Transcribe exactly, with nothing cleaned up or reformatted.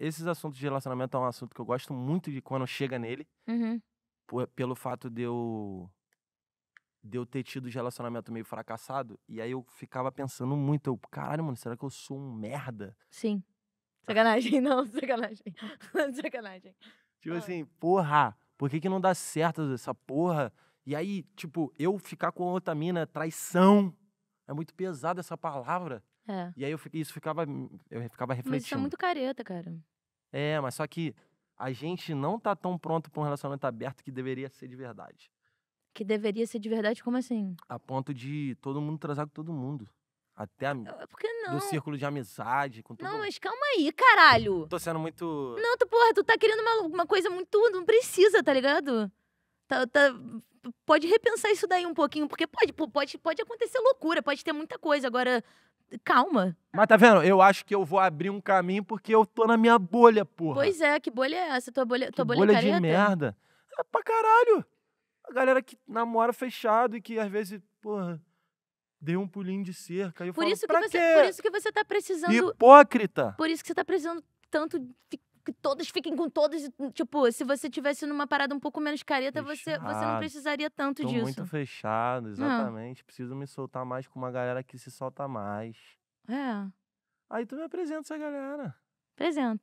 esses assuntos de relacionamento é um assunto que eu gosto muito de quando chega nele. Uhum. Por, pelo fato de eu... De eu ter tido um relacionamento meio fracassado. E aí eu ficava pensando muito. Eu, caralho, mano, será que eu sou um merda? Sim. Sacanagem, não. Sacanagem. Sacanagem. Tipo ah. assim, porra, por que que não dá certo essa porra? E aí, tipo, eu ficar com outra mina, traição. É muito pesada essa palavra. É. E aí eu, isso ficava, eu ficava refletindo. Mas isso é muito careta, cara. É, mas só que a gente não tá tão pronto pra um relacionamento aberto que deveria ser de verdade. Que deveria ser de verdade, como assim? A ponto de todo mundo transar com todo mundo. Até a... Por que não? Do círculo de amizade, com todo mundo. Não, mas calma aí, caralho. Tô sendo muito... Não, tu, porra, tu tá querendo uma, uma coisa muito... Não precisa, tá ligado? Tá, tá... Pode repensar isso daí um pouquinho, porque pode, pode, pode acontecer loucura, pode ter muita coisa, agora... Calma. Mas tá vendo? Eu acho que eu vou abrir um caminho porque eu tô na minha bolha, porra. Pois é, que bolha é essa? Tua bolha, tua bolha, bolha careta? Bolha de merda. É pra caralho. A galera que namora fechado e que às vezes, porra, deu um pulinho de cerca. Eu por, falo, isso que você, quê? por isso que você tá precisando... Hipócrita! Por isso que você tá precisando tanto que todos fiquem com todos. Tipo, se você tivesse numa parada um pouco menos careta, você, você não precisaria tanto Tô disso. Muito fechado, exatamente. Não. Preciso me soltar mais com uma galera que se solta mais. É. Aí tu me apresenta essa galera. Apresenta.